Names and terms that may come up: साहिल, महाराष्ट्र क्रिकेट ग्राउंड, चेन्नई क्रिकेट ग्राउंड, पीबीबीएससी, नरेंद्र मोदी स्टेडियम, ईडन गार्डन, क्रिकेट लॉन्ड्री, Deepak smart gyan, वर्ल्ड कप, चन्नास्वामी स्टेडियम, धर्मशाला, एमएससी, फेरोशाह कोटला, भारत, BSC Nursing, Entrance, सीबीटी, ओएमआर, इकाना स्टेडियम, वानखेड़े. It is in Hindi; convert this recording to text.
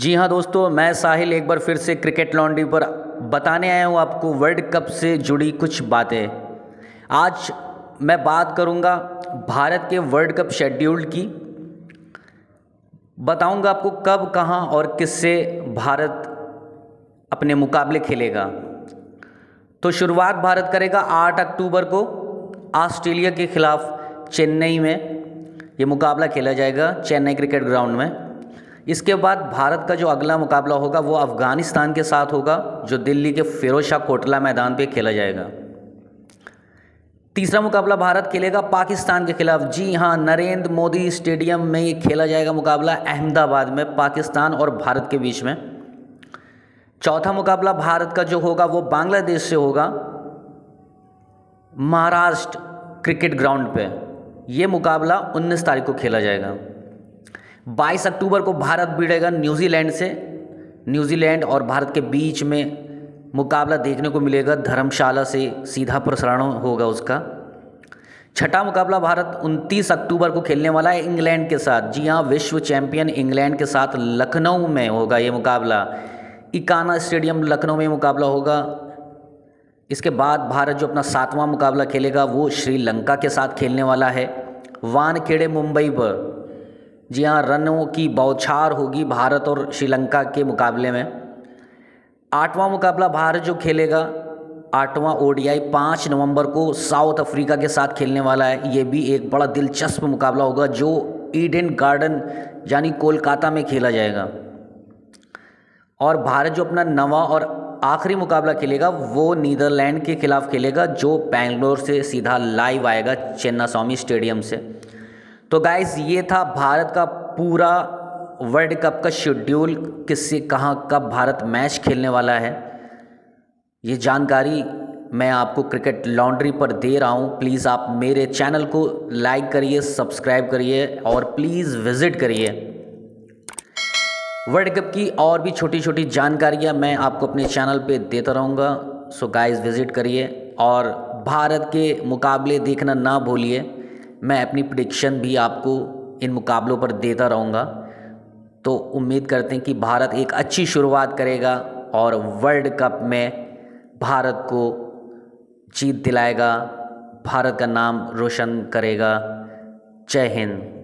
जी हाँ दोस्तों, मैं साहिल एक बार फिर से क्रिकेट लॉन्ड्री पर बताने आया हूँ आपको वर्ल्ड कप से जुड़ी कुछ बातें। आज मैं बात करूँगा भारत के वर्ल्ड कप शेड्यूल की, बताऊँगा आपको कब, कहाँ और किससे भारत अपने मुकाबले खेलेगा। तो शुरुआत भारत करेगा 8 अक्टूबर को ऑस्ट्रेलिया के खिलाफ चेन्नई में ये मुकाबला खेला जाएगा, चेन्नई क्रिकेट ग्राउंड में। इसके बाद भारत का जो अगला मुकाबला होगा वो अफ़गानिस्तान के साथ होगा, जो दिल्ली के फेरोशाह कोटला मैदान पे खेला जाएगा। तीसरा मुकाबला भारत खेलेगा पाकिस्तान के खिलाफ। जी हाँ, नरेंद्र मोदी स्टेडियम में ये खेला जाएगा मुकाबला, अहमदाबाद में, पाकिस्तान और भारत के बीच में। चौथा मुकाबला भारत का जो होगा वो बांग्लादेश से होगा, महाराष्ट्र क्रिकेट ग्राउंड पे। ये मुकाबला 19 तारीख को खेला जाएगा। 22 अक्टूबर को भारत भिड़ेगा न्यूजीलैंड से। न्यूजीलैंड और भारत के बीच में मुकाबला देखने को मिलेगा, धर्मशाला से सीधा प्रसारण होगा उसका। छठा मुकाबला भारत 29 अक्टूबर को खेलने वाला है इंग्लैंड के साथ। जी हाँ, विश्व चैंपियन इंग्लैंड के साथ लखनऊ में होगा ये मुकाबला, इकाना स्टेडियम लखनऊ में मुकाबला होगा। इसके बाद भारत जो अपना सातवां मुकाबला खेलेगा वो श्रीलंका के साथ खेलने वाला है, वानखेड़े मुंबई पर। जी हाँ, रनों की बौछार होगी भारत और श्रीलंका के मुकाबले में। आठवां मुकाबला भारत जो खेलेगा, आठवां ओडीआई 5 नवंबर को साउथ अफ्रीका के साथ खेलने वाला है। ये भी एक बड़ा दिलचस्प मुकाबला होगा जो ईडन गार्डन यानी कोलकाता में खेला जाएगा। और भारत जो अपना नवा और आखिरी मुकाबला खेलेगा वो नीदरलैंड के खिलाफ खेलेगा, जो बेंगलोर से सीधा लाइव आएगा चन्नास्वामी स्टेडियम से। तो गाइस, ये था भारत का पूरा वर्ल्ड कप का शेड्यूल, किससे कहाँ कब भारत मैच खेलने वाला है। ये जानकारी मैं आपको क्रिकेट लॉन्ड्री पर दे रहा हूँ। प्लीज़ आप मेरे चैनल को लाइक करिए, सब्सक्राइब करिए और प्लीज़ विज़िट करिए। वर्ल्ड कप की और भी छोटी छोटी जानकारियाँ मैं आपको अपने चैनल पे देता रहूँगा। सो गाइज़ विज़िट करिए और भारत के मुकाबले देखना ना भूलिए। मैं अपनी प्रेडिक्शन भी आपको इन मुकाबलों पर देता रहूँगा। तो उम्मीद करते हैं कि भारत एक अच्छी शुरुआत करेगा और वर्ल्ड कप में भारत को जीत दिलाएगा, भारत का नाम रोशन करेगा। जय हिंद।